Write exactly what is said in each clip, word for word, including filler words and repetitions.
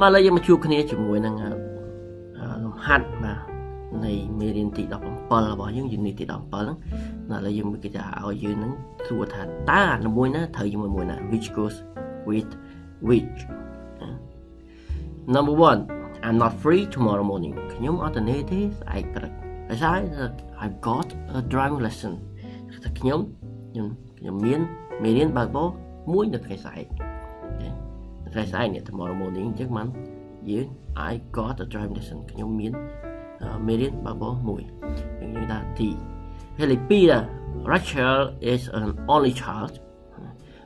มาเลยยังมาชูคเนจมวยนั่งฮัดมาในเมรินติดอกปอลบอกยังยืนในติดอกปอลนั่นเลยยังมีกิจการเอายืนนั้นส่วนฐานตาหนุ่มมวยนะเธอยังมวยนะ which goes with which number one I'm not free tomorrow morning ยมอัตเนติสไอกระไอ้ใช่ I've got a driving lesson แต่ยมยมยมเมียนเมรินบาร์โบมวยนักไอ้ใช่ไอ้ใช่เนี่ย tomorrow morning จักมันยืน I got a driving lesson ยมเมียนเมรินบาร์โบมวยอย่างนี้ได้ทีเฮลิปีนะ Rachel is an only child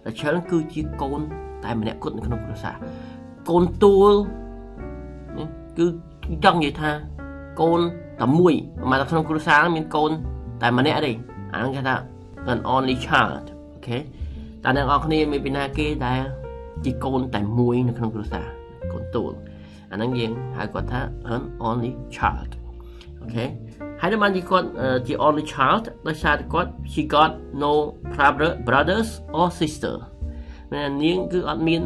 Rachel คือจีโกนแต่เมื่อเนี่ยคนในขนมภาษาโกนตัวคือจังยิ่งท่าโกนแต่มวยมาจากขนมภาษาแล้วมีโกนแต่เมื่อเนี่ยดิอันนั้นก็ได้ an only child โอเคแต่ในอันนี้มีเป็นหน้าเกย์ได้จีโกนแต่มวยในขนมภาษาโกนตัวอันนั้นยังหายกว่าท่า an only child โอเคให้ได้มันที่คนที่ only child ได้ชาติคน she got no brothers or sister นั่นนี่คืออันมีน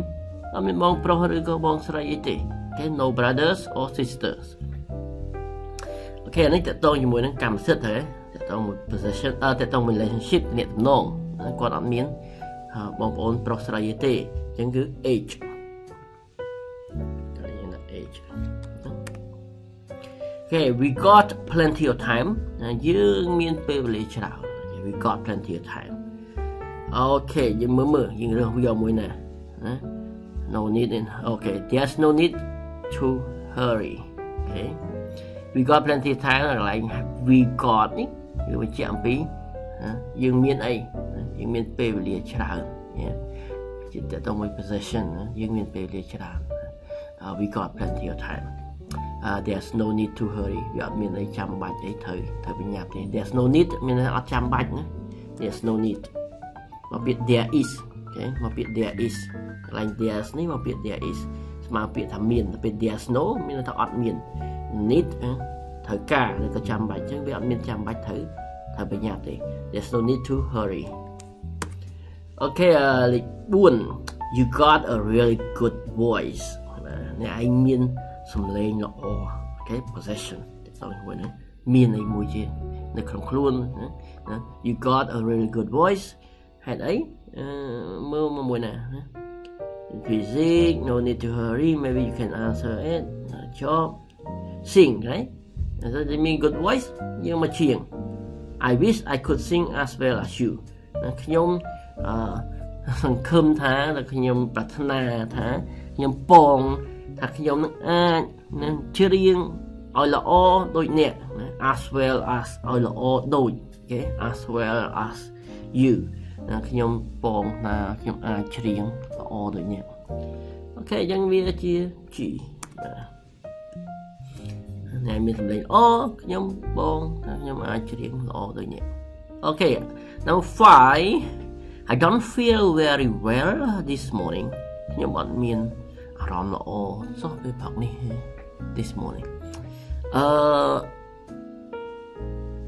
อันมีนมองโปรหรือก็มองสลายเตะ okay no brothers or sisters โอเคอันนี้จะต้องอยู่มวยนั้นกำเสื้อเถอะจะต้องมี possession เออจะต้องมี relationship เนี่ยน้องนั่นคนอันมีนมองโปรโปรสลายเตะยังคือ age อะไรอย่างนั้น age Okay, we got plenty of time. ยืมมีนเปรย์เลยเช้า We got plenty of time. Okay, ยืมมือมือยืมเรื่องวิญญาณมวยนะ No need in. Okay, there's no need to hurry. Okay, we got plenty of time อะไร We got นี่ยืมไปเจียมปียืมมีนไอยืมมีนเปรย์เลยเช้าเนี่ยจิตจะต้องมี possession ยืมมีนเปรย์เลยเช้า We got plenty of time.Uh, there's no need to hurry อย่ามีอะไรจำบัดไอ้เธอเธอเป็นหยาบเลย there's no need มีอะไรอัดจำบัดนะ there's no need มาเปลี่ยน there is มาเปลี่ยน there is อะไร there's นี่มาเปลี่ยน there is มาเปลี่ยนทำมีนแต่เป็น there's no มีอะไรอัดมีน need เธอกล้าเลยก็จำบัดจังไปอัดมีนจำบัดเธอเธอเป็นหยาบเลย there's no need to hurry โอเคเลยบุญ you got a really good voice เนี่ยไอ้มีนสำเร็จเนาะโอเค possession ติดต่อกันไว้นะมีในมวยเจในครองครัวนะนะ you got a really good voice เหตุไอ้เมื่อมวยนะ physics no need to hurry maybe you can answer it job sing right does it mean good voice ยังมาเชียง I wish I could sing as well as you นะขยมสังคมท้าแล้วขยมปรารถนาท้าขยมปองถ้าขยมนั่งอ่านนั่งเชื่อเรียงเอาละอโดยเนี่ย as well as เอาละอโดย okay as well as you นะขยมปองนะขยมอ่านเชื่อเรียงละอโดยเนี่ยโอเคยังมีอะไรจีจีเนี่ยมีสำเร็จอ๋อขยมปองนะขยมอ่านเชื่อเรียงละอโดยเนี่ยโอเค now five I don't feel very well this morning ขยมอ่านมีนอารมณ์ละอซอไปพักนี่ this morning เอ่อ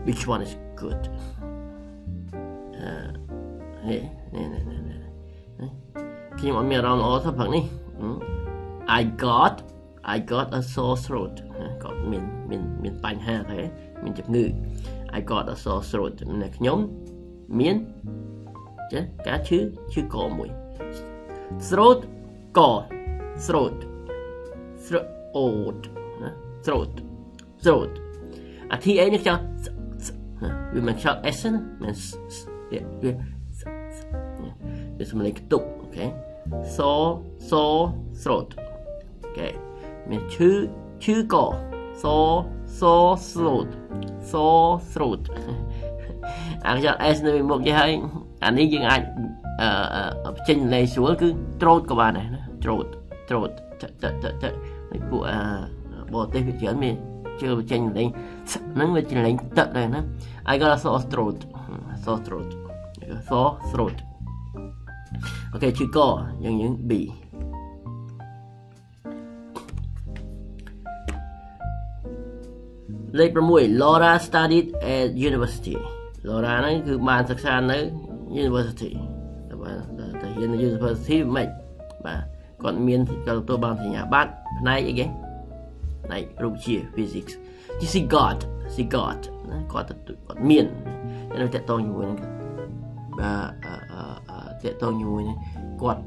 which one is good เอ่อเนี่ยเนี่ยเนี่ยเนี่ยคิดว่ามีอารมณ์ละอซอพักนี่ I got I got a sore throat ก็มีมีมีปัญหาเลยมีจับงือ I got a sore throat เนี่ยขยมมีนเจ๊กะชื่อชื่อกอมวย throat กอthroat throat throat throat อ่ะที่ไอ้นี่จะวิมันชอบ s นะมันเนี่ยเนี่ยจะสมัยกระตุกโอเค so so throat โอเคมีชื่อชื่อก่อ so so throat so throat อ่ะจะ s นี่มีมุกยังไงอันนี้ยังไงเอ่อเอ่อเช่นในส่วนคือ throat ก็ว่าได้นะ throat throat จะจะจะจะในพวกบอเตฟิเชียนมีเจอเจนเล้งนั่งเจนเล้งตัดเลยนะ I got a sore throat sore throat sore throat โอเคชื่อก็ยังยัง B เลขประมวย Laura studied at university Laura นั่นคือมาศึกษาใน university แต่ว่าแต่เรียนใน university ไม่ គាត់ មាន ទទួល បាន សញ្ញា បត្រ ផ្នែក អី គេ ផ្នែក រូបវិទ្យា physics ជា see god see god ណា គាត់ ទទួល គាត់ មាន នៅ តកតង ជាមួយ នឹង បាទអឺតកតង ជាមួយ នឹង គាត់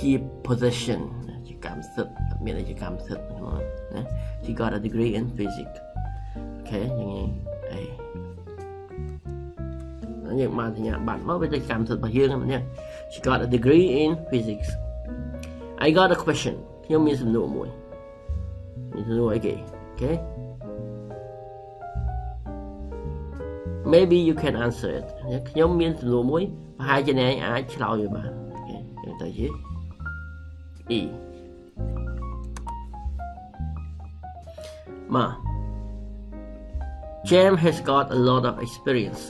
ជា possession ជា កម្មសិទ្ធិ មាន ជា កម្មសិទ្ធិ ណា she got a degree in physics okay យ៉ាង នេះ អី យើង បាន សញ្ញា បត្រ មក វា ជា កម្មសិទ្ធិ របស់ យើង ហ្នឹង She got a degree in physics. I got a question. You miss no more. Miss no again. Okay. Maybe you can answer it. You miss no more. How can I tell you about it? E. Ma. Jen has got a lot of experience.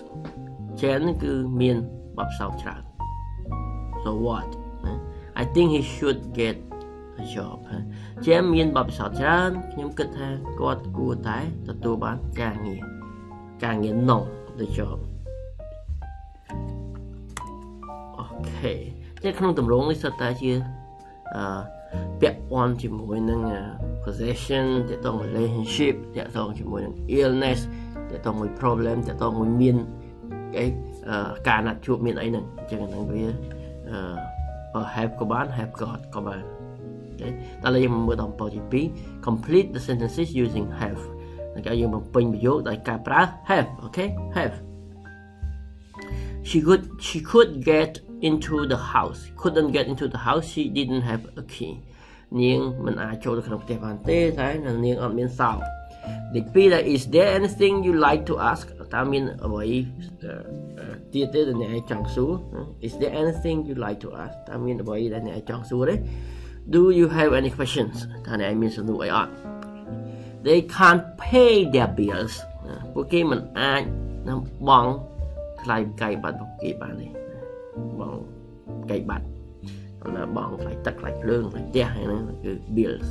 Jen could mean what's out there. So what? I think he should get a job. James មានបទពិសោធន៍ច្រើនខ្ញុំគិតថាគាត់គួរតែទទួលបានការងារការងារ no the job. Okay. តែក្នុងទម្រង់នេះសិតតែជាអឺពាក់ព័ន្ធជាមួយនឹង possession ទាក់ទង relationship ទាក់ទងជាមួយនឹង illness ទាក់ទងមួយ problem ទាក់ទងមួយមានអីការណាត់ជួបមានអីហ្នឹងអញ្ចឹងហ្នឹងវាUh, or have Koban, have got Koban. Okay, that's the word on P G P. Complete the sentences using have. Like I am putting you like Capra, have, okay, have. She could, she could get into the house, couldn't get into the house, she didn't have a key. Ning, man, I chose the Knoptevante, and Ning on means out. The Peter, is there anything you like to ask? I mean, away theater than the Changsu. Is there anything you like to ask? I mean, away than the Changsu. Do you have any questions? I mean, so I ask. They can't pay their bills. Pokemon, I bong, like guy, but okay, bunny. Bong, gay, but bong, like duck, like lung, like there, and bills.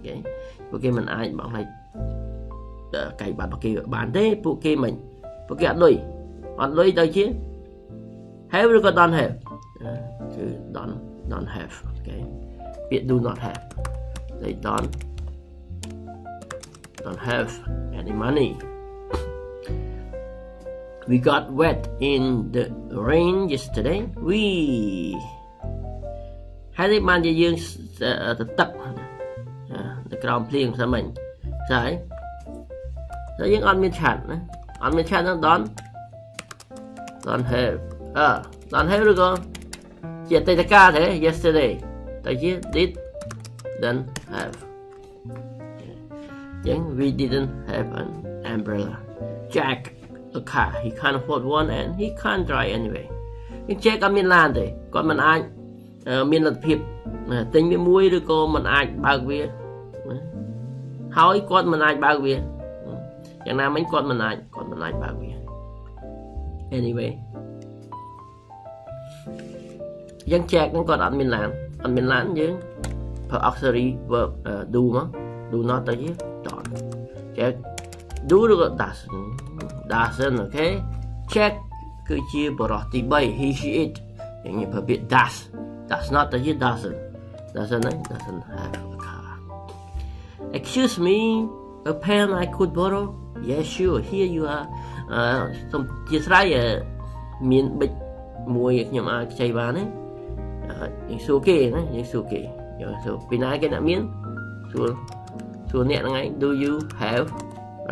Okay, Pokemon, I bong, like. កាយបាត់ប្រគេបានទេពួកគេមិញពួកគេអត់លុយអត់លុយទៅជា have ឬក៏ don't have គឺ don't don't have គេពាក្យ do not have they don't don't have any money we got wet in the rain yesterday we ហើយនេះបានជាយើងទៅទឹកទៅក្រោមភ្លៀងស្មិញស្អីតែយើងអត់មានឆាតណាអត់មានឆាតហ្នឹង Don Don have អឺ Don have ឬក៏ជាអតីតកាលទេ yesterday តែជា did then have យើង we didn't have an umbrella Jack a car he can't afford one and he can't drive anyway យើង Jack អត់មានឡានទេគាត់មិនអាចមានលទ្ធភាពទិញវាមួយឬក៏មិនអាចបើកវាហើយគាត់មិនអាចបើកវាយ៉ាងណាមិញគាត់មិនអាចគាត់មិនអាចបើកវា Anyway យើងចែកនឹងគាត់អត់មានឡានអត់មានឡានយើងប្រើ auxiliary verb do មក do not ទៅជា don't ចែក do ឬក៏ doesn't doesn't okay check គឺជាបរិយាទីthree he she it យ៉ាងនេះប្រើពាក្យ does does not ទៅជា doesn't doesn't doesn't have a car Excuse me a pen I could borrow Yes, sure. Here you are. Uh, some Israel mean big mui nyama chayvane. It's okay, no? It's okay. So, Pinai can that mean? So, so, net ngay. Do you have?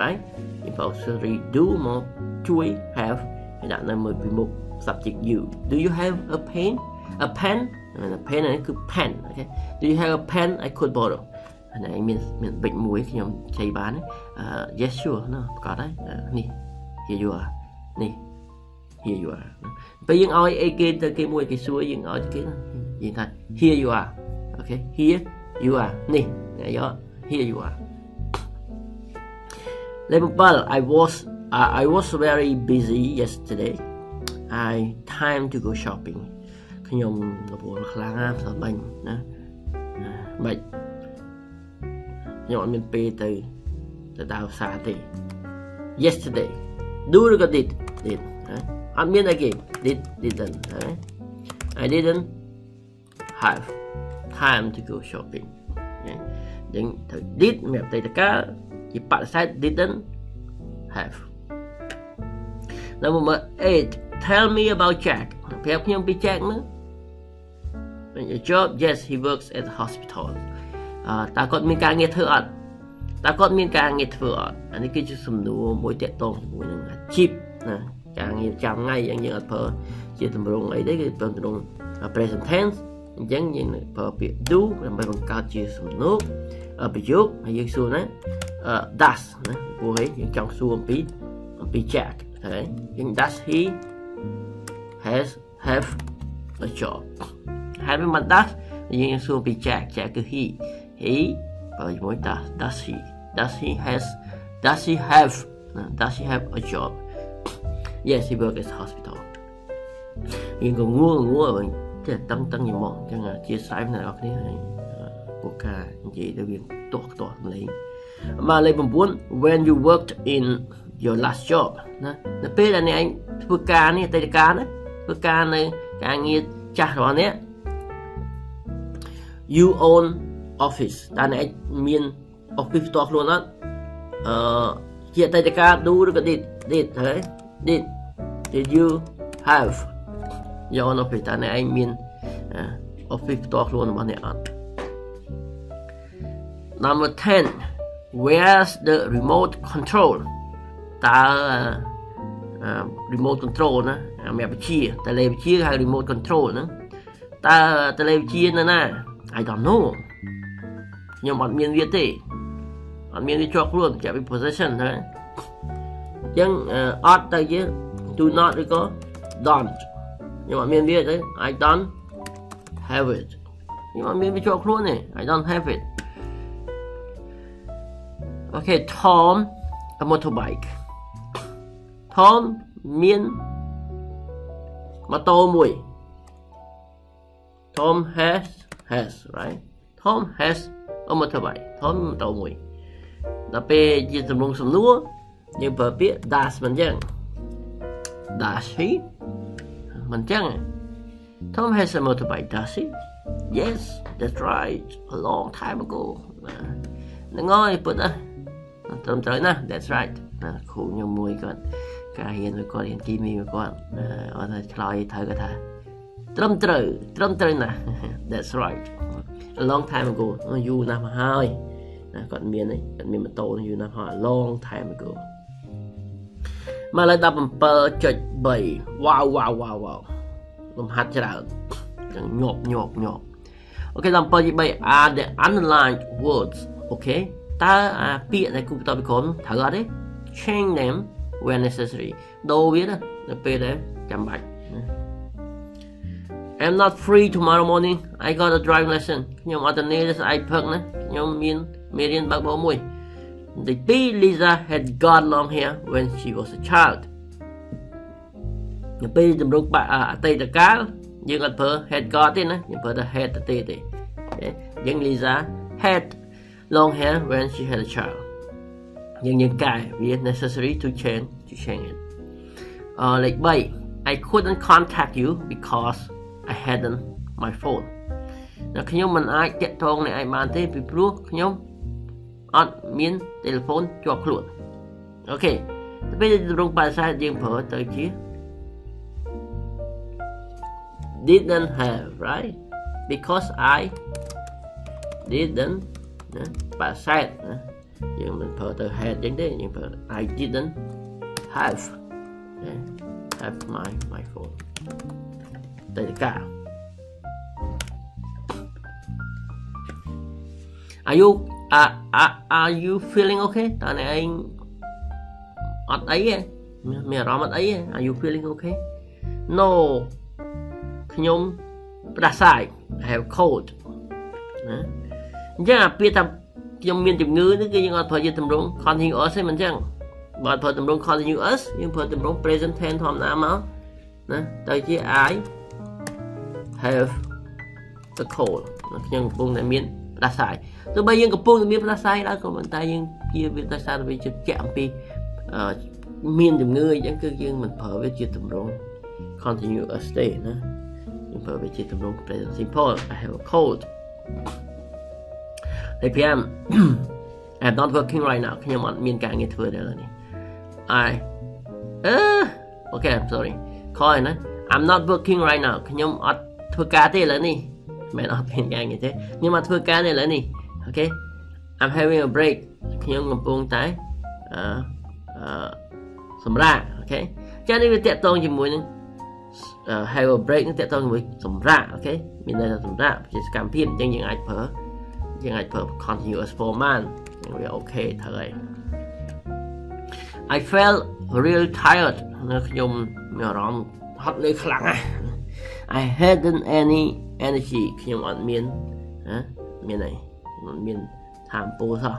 Right? If I was to redo more, chui have. That number be more subject you. Do you have a pen? A pen? I mean, a pen and I could pen. Okay. Do you have a pen I could borrow?And I mean, mean big mui nyam chayvane.Uh, yes, sure. No, got it. Uh, here you are. Here you are. But you know, again, the game with the sure you know, here you are. Okay, here you are. Here you are. Well, I was, uh, I was very busy yesterday. I time to go shopping. But you know, I mean, pay the.The Dow Saturday. Yesterday. Do you got it? Did. I mean again. Did, didn't. I didn't have time to go shopping. Okay? Then they did have the car, the park side didn't have. Number eight, tell me about Jack. Perhaps you be Jack, no? And your job, yes, he works at the hospital. Uh, ta có miên ca nghe thưa ọt. Ta có miên ca nghe thưa ọt. Anh ấy cứ chứ sum nụ mối tệ tông của những là chip. Càng nghe chạm ngay anh như là phở. Chỉ thầm rung ấy đấy, thầm rung present tense. Chẳng như là phở bị đu, làm bài bằng cao chia sum nụ. Ở bị dốc, hay dư xua này. Does, cô ấy, những trong xua một bí. Bị Jack. Okay. And does he has have a job? Having my does, you should be Jack. Jack he he, but you does does he does he has does he have does he have a job? Yes, he works at the hospital. You go ngua ngua when the tongue tongue you mong can just sign that of the boca. They will talk to me. My labor one when you worked in your last job. Nè, nè bây giờ này anh vừa cá này, tây cá này, vừa cá này, cá nghe chả rồi này. You own office, ta này miền office to luôn á. Ờ, chị tây cá đủ được cái did thế, did did you have your own office? Ta này miền office to luôn mà này ạ. Number ten, where's the remote control? Ta remote control nè, mẹ bị chia, ta lấy bị chia hay remote control nè, ta ta lấy bị chia nè nè, I don't know, nhưng bọn miền Việt thì, bọn miền Việt chọc luôn, chỉ bị possession thôi, nhưng odd đây chứ, do not thì có don't, nhưng bọn miền Việt đấy, I don't have it, nhưng bọn miền Việt chọc luôn này, I don't have it. Okay, Tom, a motorbike. Tom mean motor. Tom has has right. Tom has a motorbike. Tom motor. Đã bị dịch sầm lông sầm lúa, nhưng bởi biết does mình chăng? Does he? Mình chăng? Tom has a motorbike. Does he? Yes, that's right. A long time ago. Nó ngồi bữa đó. Tầm tới nè, that's right. Khủ nhau mùi con. Cả hiện với con, hiện kim mi với con. Ở đây lòi thơ cái thơ. Trâm trời, trâm trời nè. That's right. A long time ago. You năm hai. Còn miền ấy, còn miền mà tô nó you năm hai. A long time ago. Mà lại đập bờ chật bầy. Wow, wow, wow, wow. Làm hạt cho đạo. Nhộp, nhộp, nhộp. Ok, đập bờ chật bầy. Are the underlined words. Ok. Ta biết này cũng tao bị cấm thở đấy, change them when necessary. Đâu biết đó, biết đấy, chậm bạch. I'm not free tomorrow morning. I got a driving lesson. Nhưng mà tuần này là ai phật nữa? Nhưng mình Marian bác bảo mui. The bee Lisa had got long hair when she was a child. The bee tụm rung bạc à tây đặc cá, nhưng còn phở had got thế nữa, nhưng phở đã had tây tây. Nhưng Lisa had long hair when she had a child. Nhưng những cái we necessary to change to change it. Uh, like by I couldn't contact you because I hadn't my phone. Nó khi nhóm mình ai kết thông này ai bán thế bị bố khi nhóm on miên telephone cho luôn. Ok. Bây giờ rung bài sai riêng phở tới chứ. Didn't have right because I didn't. Bà said nhưng mình phở từ had đến đấy nhưng phở I didn't have have my my phone đây là cả. Are you are are are you feeling okay? Tại này anh ở ấy em mẹ rõ mặt ấy em. Are you feeling okay? No, nhung bà sai I have cold. Dạ, bây giờ trong miền tiệm ngữ nó cứ như là thời gian tầm rung continuous ấy mình chăng? Và thời tầm rung continuous nhưng thời tầm rung present tense hôm nay mà, nè, tới chứ I have the cold. Nhưng vùng này miền đã sai. Tôi bây giờ cái vùng này miền đã sai đó còn mình ta nhưng kia miền đã sai vì chụp chạm vì miền tiệm ngữ chẳng cứ như mình phở với chữ tầm rung continuous day nè, nhưng phở với chữ tầm rung present simple I have a cold. three p m I'm not working right now. Can you want me to get to I uh, okay, I'm sorry. Call it. I'm not working right now. Can you not to get it? May not be getting it. You must work at it. Okay. I'm having a break. Can you boom tie? Uh, uh, some rat. Okay. Johnny will get down your morning. Uh, have a break and get down with some rat. Okay. Mean that some rat. Just campaign. Then you like per. You like per continuous for man. We're okay today. I felt real tired. I hadn't any energy. Can you want me? Huh? Me này, mình tham bố sao?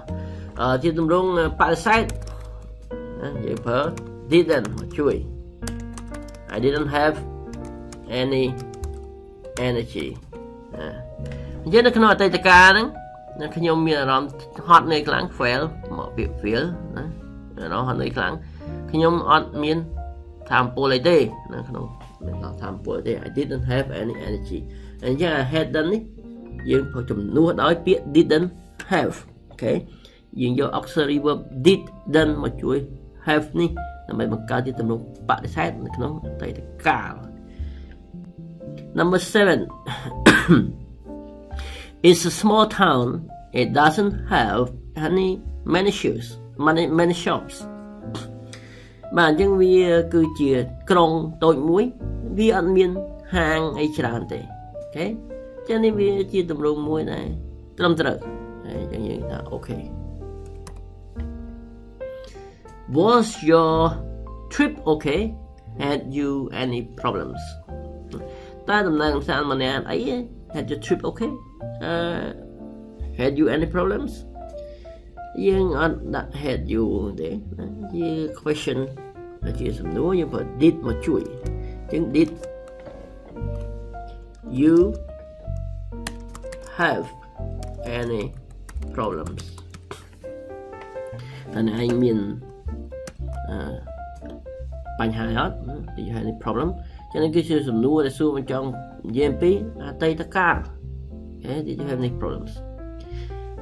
Ờ, chị tụm rung parasite. Vậy phở didn't chui. I didn't have any energy. Chứ nó không nói tới cả đó. Nó khi nhôm mình làm hot này clang fail, mở việc fail. Nó hot này clang. Khi nhôm hot mình tham bố lại đây. Nó không. I didn't have any energy. And yeah, I had done it. You put some new didn't have. Okay. You your auxiliary verb did done much we have ni. Number seven. It's a small town. It doesn't have any many shoes, many many shops. But then we could cheer crong toy mui, we admin hang a chante. Okay? Jenny we cheer the room mui nai. Drum drug. Okay. Was your trip okay? Had you any problems? Tadam Nagam Salman, I had your trip okay? Uh, had you any problems? Yang on that had you there. The question that is no, you but did mature. Did you have any problems? And I mean, uh, do you have any problem? Then I give you some new assume trong J M P, Ataytaka. Okay, did you have any problems?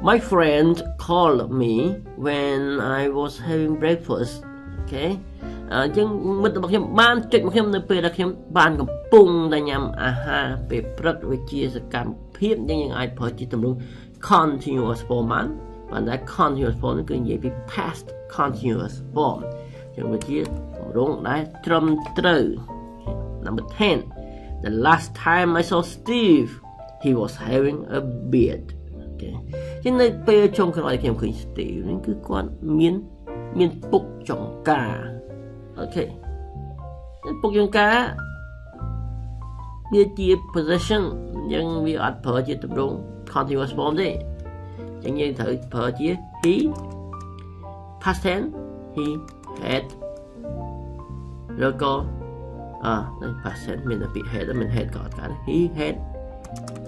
My friend called me when I was having breakfast. Okay. Uh, nhưng mình tập nhâm ban chuyện một nhâm nơi về đặc nhâm ban cầm pung đại nhâm aha về rất về chia sự cảm phiền nhưng nhưng ai phải chỉ tầm luôn continuous form man và đã continuous form cứ như vậy past continuous form chúng mình chia đúng đấy trầm trừ. Number ten. The last time I saw Steve, he was having a beard. Trên nơi pe trong cái loại kiểu khởi tử nên cứ quan miên miên phục trọng cả, ok, phục trọng cả, bia chia possession nhưng vì ở phở chia tập trung continuous form đấy, chẳng như thử phở chia he past tense he had rồi có à đây past tense mình là bị had đó mình had có cả he had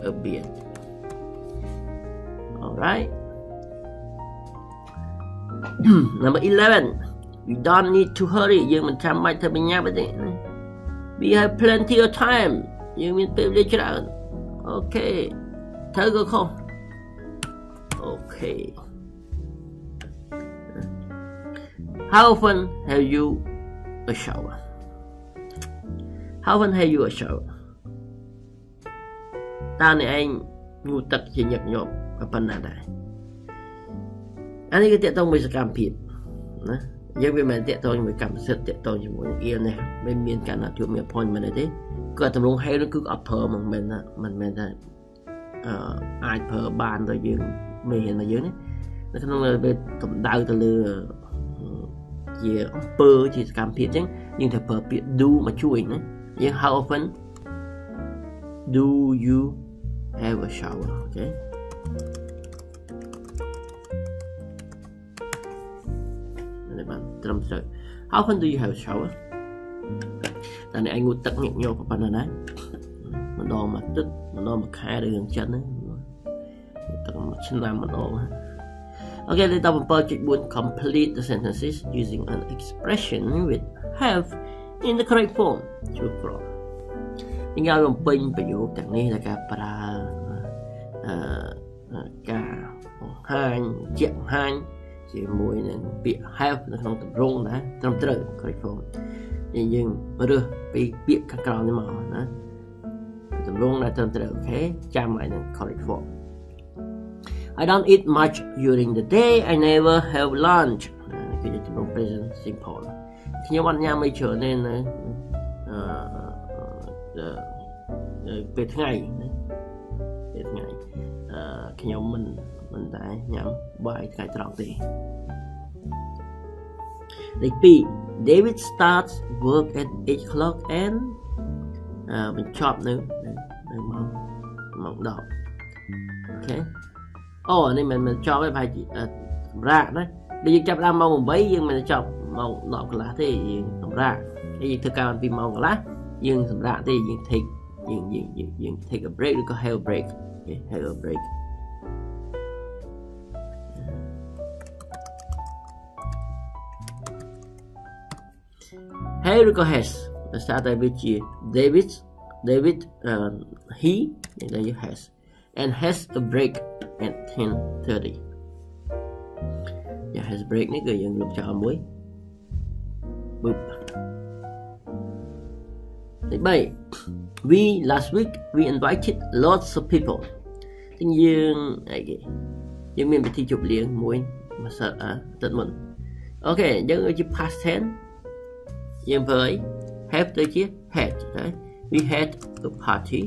a beard. Alright. Number eleven. We don't need to hurry. You mean time might have been happening. We have plenty of time. You mean privilege round. Okay. Third go call. Okay. How often have you a shower? How often have you a shower? Down the end, you tuck your yap yap. Anh ấy cái tiện tông với sự cảm phiền, nhưng vì mình tiện tông với cảm xúc tiện tông chỉ muốn yên này, mình miên cả là chuyện miên phòn mình đấy, cứ tập trung hay nó cứ ập phở mình mình á, mình mình là ai phở bàn rồi dưng miên mà dưng đấy, nó không là về tập đau từ lừa chỉ phở chỉ cảm phiền chứ, nhưng thầy phở phiền do mà chui nữa, nhưng how often do you have a shower, okay? How often do you have a shower? Tại này anh ngồi tận nhẹ nhõm vào bàn này, mình đo mặt tức, mình đo mặt khai để gần chân đấy, tận mặt chân nam mình đo. Okay, let's double page it would complete the sentences using an expression with have in the correct form. True from. Anh giao làm pin, ví dụ tận này là cái para. ការបង្ហាញជាបង្ហាញជាមួយនឹងពាក្យ have នៅក្នុងទម្រង់ណាត្រឹមត្រូវ correct form យើងរើសពីពាក្យខាងក្រោមនេះមកណាទម្រង់ដែលត្រឹមត្រូវអូខេចាំឲ្យនឹង correct form I don't eat much during the day I never have lunch គឺទម្រង់ present simple ខ្ញុំអត់ញ៉ាំអីច្រើនទេណាអឺពេលថ្ងៃណាពេលថ្ងៃអឺខ្ញុំមិនមិនដែរញ៉ាំបាយថ្ងៃត្រង់ទេលេខtwo David starts work at eight o'clock and អឺបញ្ចប់នៅនៅម៉ោងម៉ោងtenអូខេអូនេះមិនមិនចប់ទេប្រហែលជាសម្រាប់ណាដូចយើងចាប់ដល់ម៉ោងeightយើងមិនចប់ម៉ោងtenកន្លះទេយើងសម្រាប់ហើយយើងធ្វើការពីម៉ោងកន្លះយើងសម្រាប់ទេយើង take យើងយើងយើង take a break ឬក៏ have a break okay have a break Hey ឬក៏ has ដោយសារតែវាជា David David uh, he ដែល has and has a break at ten thirty យ៉ា has break នេះគឺយើងលុបចោលមួយបឹបទីthree we last week we invited lots of people ទាំងយើងអីគេយើងមានពិធីជប់លៀងមួយម្សិលអាទិត្យមុនអូខេយើងជា past tenseយើងប្រើ have ទៅជា had ណា we had a party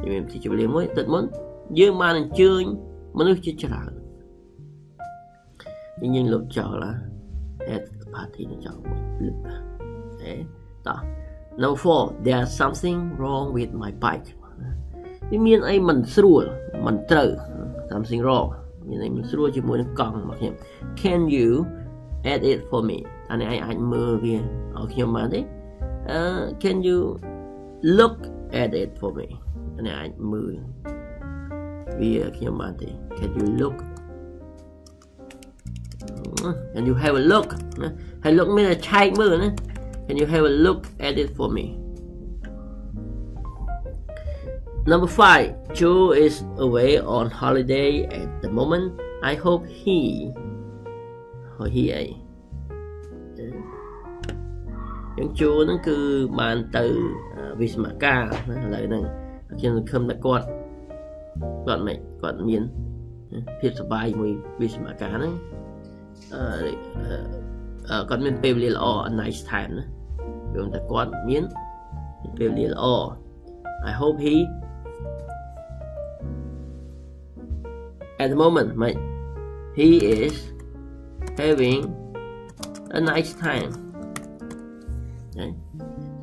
យើងមានពិធីជប់លៀងមួយទឹកមុនយើងបានអញ្ជើញមនុស្សជាច្រើនយើងលុបចោលណា had a party នឹងចោលលុបអេតោះ Number four there's something wrong with my bike វាមានអីមិនស្រួលមិនត្រូវ something wrong មានអីមិនស្រួលជាមួយនឹងកង់របស់ខ្ញុំ Can you add it for me and I I មើលវាឲ្យខ្ញុំបានទេ Can you look at it for me and I មើលវាខ្ញុំបានទេ Can you look and you have a look ណាហើយ look មានតែឆែកមើលណា Can you have a look at it for me Number five Joe is away on holiday at the moment I hope he or he aយើងជួនឹងគឺបានទៅវិស្មការណាឥឡូវហ្នឹងខ្ញុំសង្ឃឹមថាគាត់គាត់មិនគាត់មានភាពសប្បាយមួយវិស្មការហ្នឹងអឺគាត់មានពេលវេលាល្អ nice time ណាព្រមតែគាត់មានពេលវេលាល្អ I hope he at the moment my he is having a nice time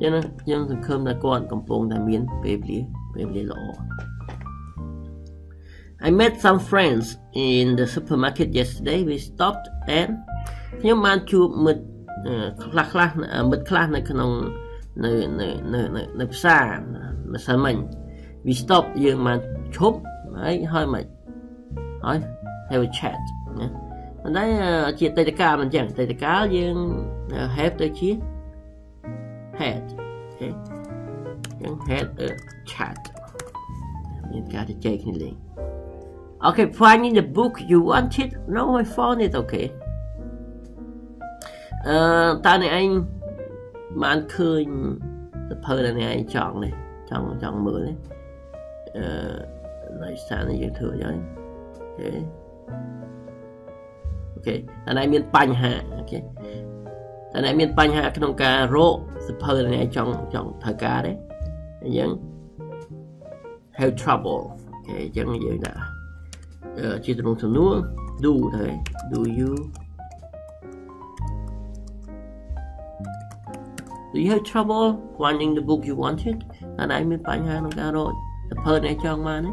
ចឹងខ្ញុំសង្ឃឹមថាគាត់កំពុងតែមានពេលវេលាពេលវេលាល្អ I met some friends in the supermarket yesterday we stopped and ខ្ញុំបានជួបមិត្តខ្លះខ្លះមិត្តខ្លះនៅក្នុងនៅនៅនៅនៅផ្សារម្សិលមិញ we stopped យើងបានឈប់ហើយហើយមកហើយ have a chat ណាប៉ុន្តែជាតេតកាលមិនចឹងតេតកាលយើង have ទៅជា had អូខេយើង had a chat មានការជជែកគ្នាលេង Okay finding the book you wanted no I found it okay អឺតើអ្នកឯងបានឃើញសៀវភៅដែលអ្នកឯងចង់នេះចង់ចង់មើលនេះអឺនៅសានយើងធ្វើយ៉ាងអូខេអូខេតែណែមានបញ្ហាអូខេតែណែមានបញ្ហាក្នុងការរកសៀវភៅដែលអ្នកចង់ចង់ធ្វើការទេអញ្ចឹង have trouble អូខេអញ្ចឹងយើងដាក់ជាទម្រង់សំណួរ do ទៅ do you do you have trouble finding the book you wanted តែណែមានបញ្ហាក្នុងការរកសៀវភៅដែលចង់បានទេ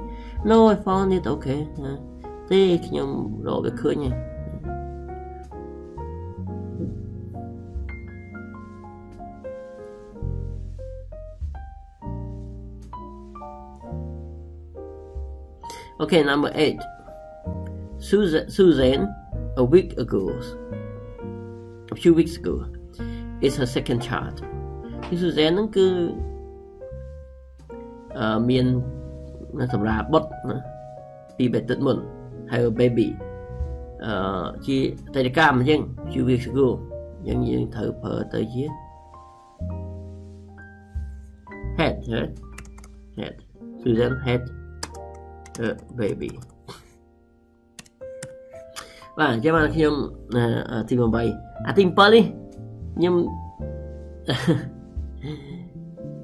No I found it okay ទេខ្ញុំរកវាឃើញទេOkay, number eight. Susan, Susan, a week ago, a few weeks ago, is her second child. Susan នឹងគឺមាន nó thật ra bất vì bệnh tật mình hay là baby chỉ tay cam nhưng chưa biết school nhưng những thử phở tới giết head head head Susan head uh, baby và các bạn khi ông tìm vào bài à tìm pali nhưng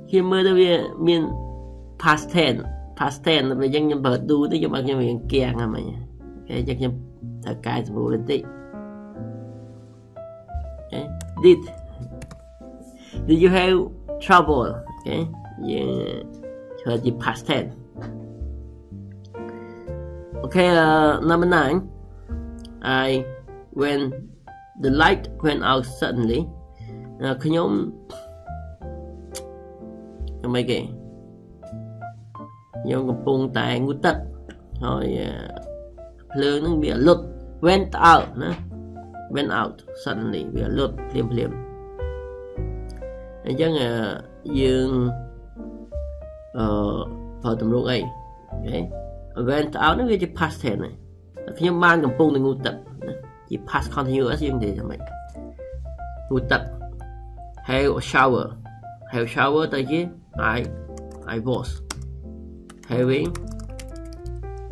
khi mới tới về miền past tense past tense là về dân nhân bờ đu tới cho bạn nhân miền kia nghe mày cái dân nhân thời cài sầu lên tí did did you have trouble okay yeah so the past tense okay uh, number nine I when the light went out suddenly uh, can you mấy cái nhóm cầm bông tài ngu tật rồi lương nó bị lụt went out nữa went out suddenly bị lụt liềm liềm nên chắc là dương vào tầm lúc ấy đấy went out nó về chỉ past tense này khi nhóm ban cầm bông thì ngu tật chỉ past continuous dương thì mày ngu tật hay shower hay shower tới chứ I I was having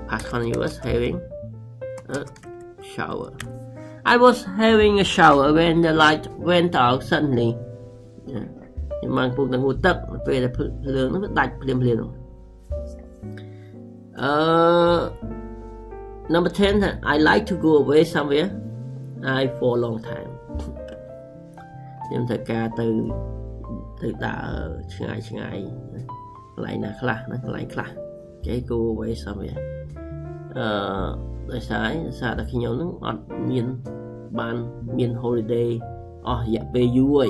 past continuous having a shower. I was having a shower when the light went out suddenly. Nhưng mà cuộc đang ngủ tật về là lường nó đạch liền liền rồi. Number ten, I like to go away somewhere. I for a long time. Nhưng thật ra từ từ đã ngày ngày lại là khla nó lại khla cái cô vậy sao vậy ờ tại sao sao đã khi nhau nó ọt miền ban miền holiday ở dạ về vui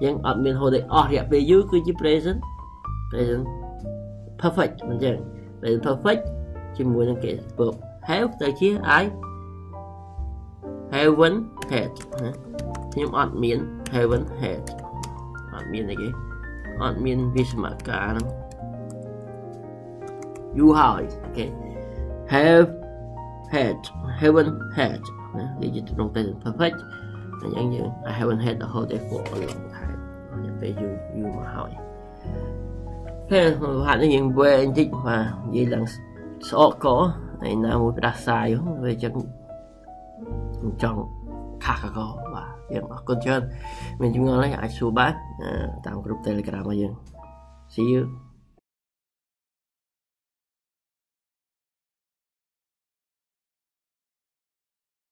nhưng ọt miền holiday ở dạ về vui cứ chỉ present present perfect mình chẳng present perfect chỉ muốn là cái verb have tại chứ I haven't had nhưng ọt miền haven't had miền này cái ở miền Vismaka lắm you hỏi okay have had haven't had để dịch trong tên perfect là giống như I haven't had the whole day for a long time để về you you mà hỏi thế hoàn toàn những về anh chị và gì là sọ có này là một đặc sai về chân trong khạc có và yang akan jalan menjunjung lagi asuban dalam grup telegram aja. See you.